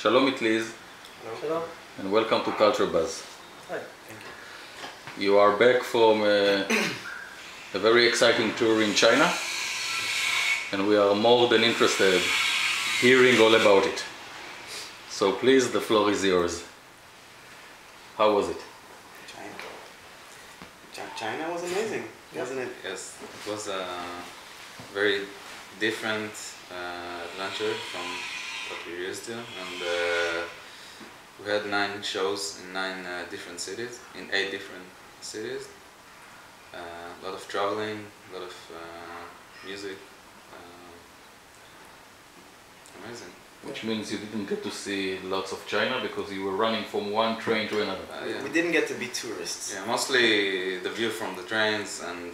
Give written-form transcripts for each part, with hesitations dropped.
Shalom, Eatliz. Hello. And welcome to Culture Buzz. Hi, thank you. You are back from a very exciting tour in China, and we are more than interested hearing all about it. So please, the floor is yours. How was it? China was amazing, wasn't it? Yes, it was a very different adventure from what we used to, and we had 9 shows in 9 different cities, in 8 different cities. A lot of traveling, a lot of music. Amazing. Which means you didn't get to see lots of China because you were running from one train to another. Yeah. We didn't get to be tourists. Yeah, mostly the view from the trains and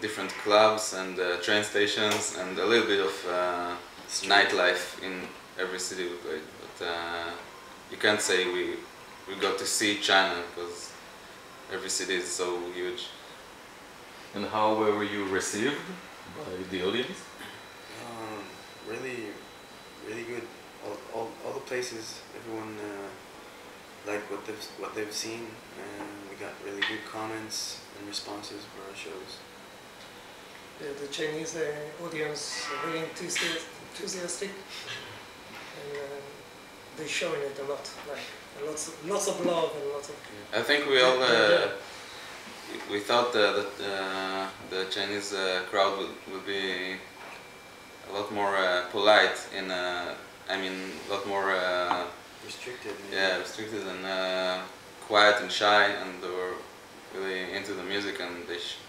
different clubs and train stations and a little bit of nightlife in every city we played. But you can't say we got to see China because every city is so huge. And how were you received by the audience? Really, really good. All the places, everyone liked what they've seen, and we got really good comments and responses for our shows. The Chinese audience are really enthusiastic, and they're showing it a lot, like lots of love and lots of. I think we all we thought that the Chinese crowd would be a lot more polite, and I mean, a lot more restricted. Yeah, restricted and quiet and shy, and they were really into the music, and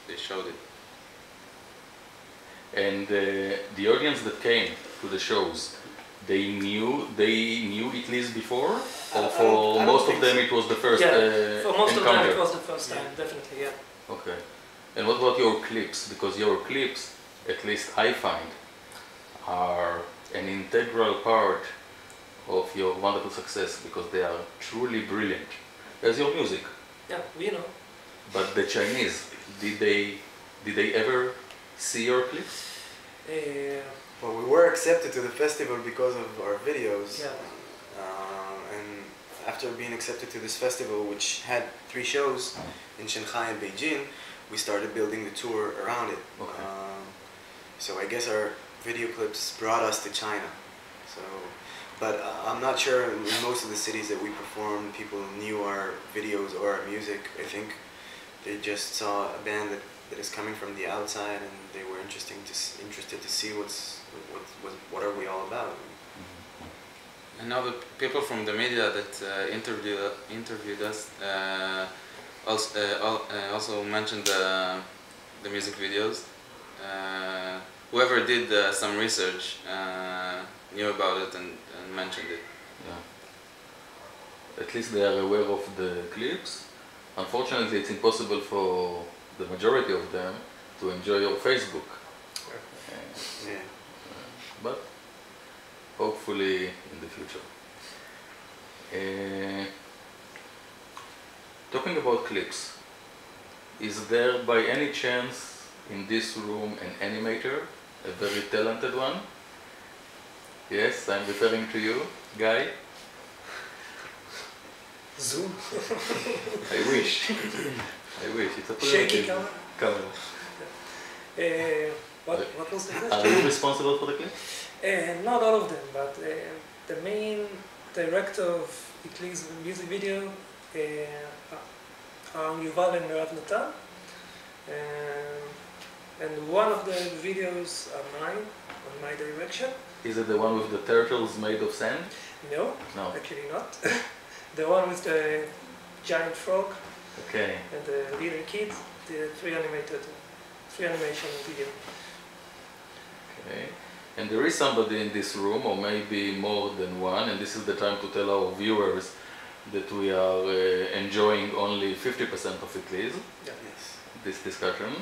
they showed it. And the audience that came to the shows, they knew Eatliz before, or for most of them it was the first. Yeah, for most of them it was the first time, definitely. Yeah. Okay. And what about your clips? Because your clips, at least I find, are an integral part of your wonderful success because they are truly brilliant. As your music. Yeah, we know. But the Chinese, did they ever see your clips? Well, we were accepted to the festival because of our videos. Yeah. And after being accepted to this festival, which had 3 shows in Shanghai and Beijing, we started building the tour around it. Okay. So I guess our video clips brought us to China, so, but I'm not sure in most of the cities that we performed people knew our videos or our music. I think they just saw a band that is coming from the outside, and they were interested to see what are we all about. I know the people from the media that interviewed us also mentioned the music videos. Whoever did some research knew about it and mentioned it. Yeah. At least they are aware of the clips. Unfortunately, it's impossible for the majority of them to enjoy your Facebook. Yeah. But hopefully in the future. Talking about clips, is there by any chance in this room an animator, a very talented one? Yes, I'm referring to you, Guy. Zoom. I wish. I wish. It's a shaky camera. What was the question? Are you responsible for the clip? Not all of them, but the main director of Eatliz music video are Yuval and Murat Natal. And one of the videos are mine, on my direction. Is it the one with the turtles made of sand? No, no, actually not. The one with the giant frog. Okay. And the little kid, the 3 animation video. Okay. And there is somebody in this room, or maybe more than one, and this is the time to tell our viewers that we are enjoying only 50% of Eatliz. Yeah. Yes. This discussion.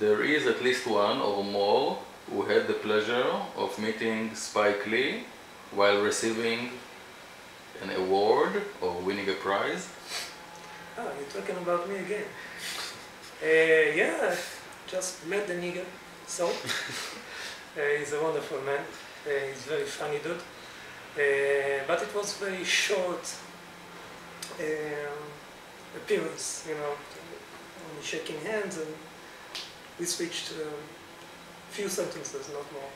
There is at least one or more who had the pleasure of meeting Spike Lee while receiving an award or winning a prize. Oh, you're talking about me again. Yeah, just met the nigger, so he's a wonderful man. He's a very funny dude. But it was very short appearance, you know, only shaking hands, and we switched to a few sentences, not more.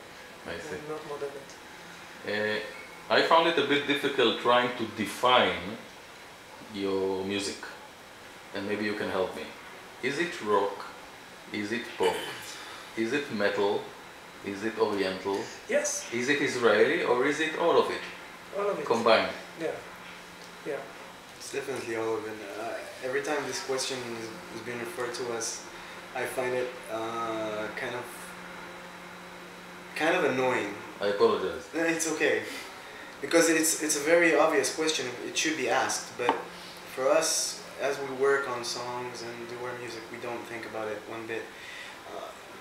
I see. Not more than that. I found it a bit difficult trying to define your music, and maybe you can help me. Is it rock? Is it pop? Is it metal? Is it oriental? Yes. Is it Israeli, or is it all of it? All of it. Combined? Yeah. Yeah. It's definitely all of it. Every time this question is being referred to us, I find it kind of annoying. I apologize. It's okay. Because it's a very obvious question. It should be asked, but for us, as we work on songs and do our music, we don't think about it one bit.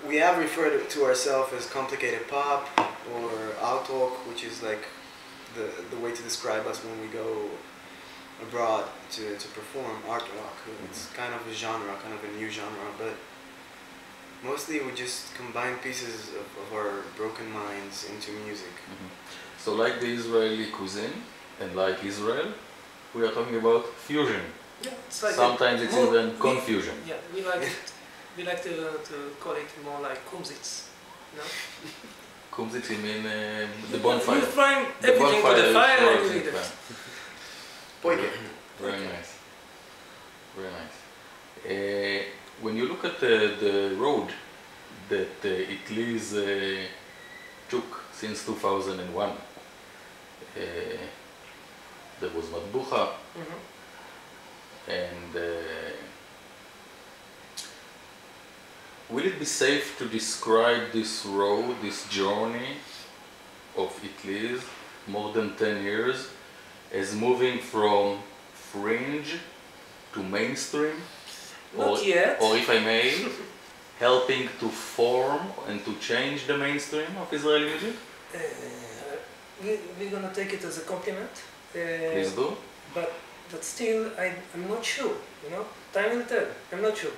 We have referred to ourselves as complicated pop or outtalk, which is like the way to describe us when we go abroad to perform art rock. It's kind of a genre, kind of a new genre, but mostly we just combine pieces of our broken minds into music. So like the Israeli cuisine and like Israel, we are talking about fusion. Yeah, it's like sometimes it's even confusion. Yeah, we like it. We like to call it more like kumsitz, you know? Kumsitz, you mean the bonfire? You find everything with the fire and you eat it. Very nice. Very nice. When you look at the road that Eatliz took since 2001, there was Madbucha, and will it be safe to describe this road, this journey of Eatliz, more than 10 years, as moving from fringe to mainstream? Not yet. Or if I may, helping to form and to change the mainstream of Israeli music? We're going to take it as a compliment. Please do. But still, I'm not sure, you know? Time will tell. I'm not sure.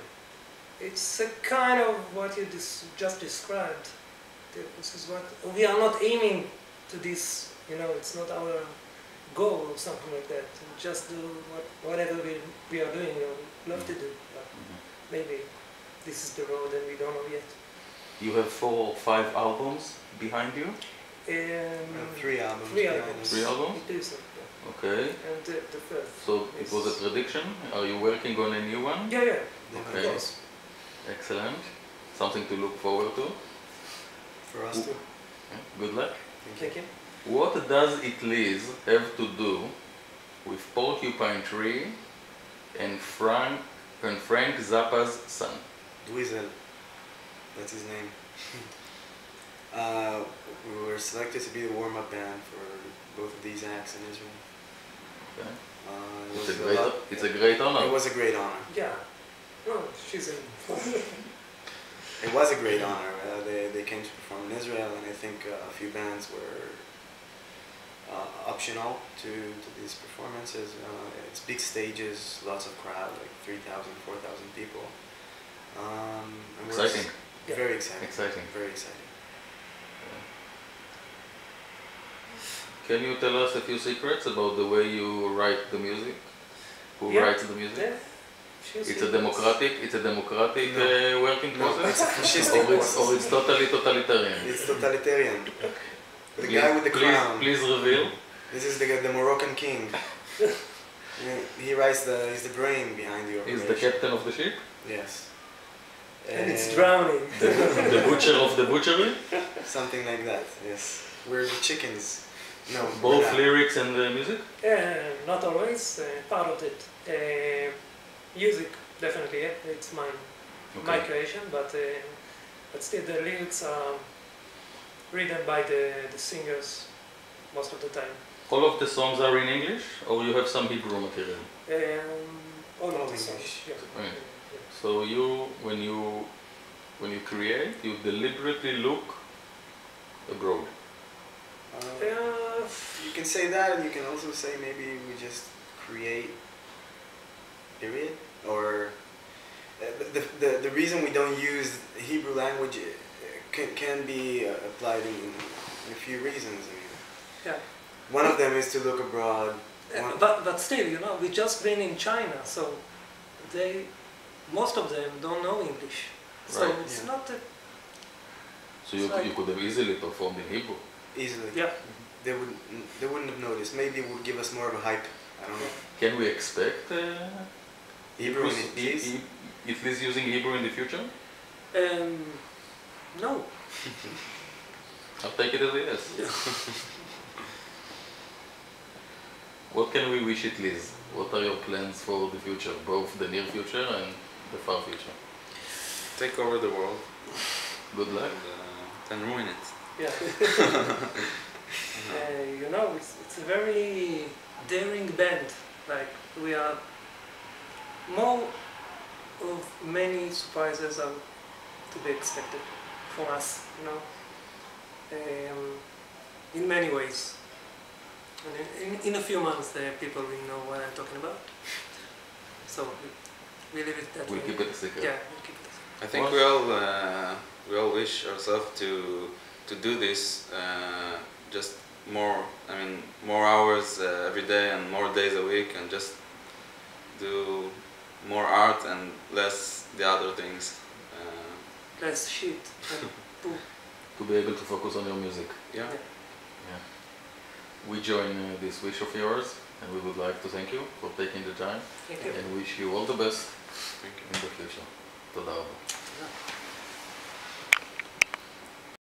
It's a kind of what you just described. This is what we are not aiming to this. You know, it's not our goal or something like that. We just do whatever we are doing or love to do. But maybe this is the road and we don't know yet. You have 4 or 5 albums behind you. Three albums. Okay. And the third. So it was a prediction. Are you working on a new one? Yeah, yeah. Okay. Yes. Excellent. Something to look forward to. For us too. Good luck. Thank you. What does Eatliz have to do with Porcupine Tree and Frank Zappa's son? Dweezil. That's his name. We were selected to be the warm-up band for both of these acts in Israel. Okay. It was a great honor. Yeah. Oh, she's in. It was a great honor. They came to perform in Israel, and I think a few bands were optional to these performances. It's big stages, lots of crowd, like 3,000, 4,000 people. Exciting. Very exciting. Exciting. Very exciting. Can you tell us a few secrets about the way you write the music? Who writes the music? Yeah. It's a democratic working process, or it's totally totalitarian. It's totalitarian. The guy with the crown. Please reveal. This is the Moroccan king. He's the brain behind the operation. He's the captain of the ship. Yes. And it's drowning. The butcher of the butchery. Something like that. Yes. We're the chickens. No. Both lyrics and the music. Not always. Part of it. Music, definitely, yeah. It's my creation, but still the lyrics are written by the singers most of the time. All of the songs are in English, or you have some Hebrew material? All of the songs, yeah. Right. So when you create, you deliberately look abroad? You can say that, and you can also say maybe we just create. Period. Or the reason we don't use Hebrew language can be applied in and a few reasons. I mean. Yeah. One of them is to look abroad. But still, you know, we've just been in China, so they, most of them don't know English. So right. It's not a... So you, you could have easily performed in Hebrew? Easily. Yeah. They wouldn't have noticed. Maybe it would give us more of a hype. I don't know. Can we expect Hebrew in Eatliz? Eatliz using Hebrew in the future? No. I'll take it as a yes. Yeah. What can we wish Eatliz? What are your plans for the future? Both the near future and the far future? Take over the world. Good luck. And ruin it. Yeah. You know, it's a very daring band. Like, we are more of many surprises are to be expected for us, you know, in many ways. And in a few months, people will know what I'm talking about. So we leave it that way. We'll keep it a secret. Yeah, we'll keep it a secret. I think we all wish ourselves to do this just more. I mean, more hours every day and more days a week, and just do more art and less the other things. Less shit. To be able to focus on your music. Yeah. Yeah. We join this wish of yours, and we would like to thank you for taking the time. Thank you. And wish you all the best in the future. Toda.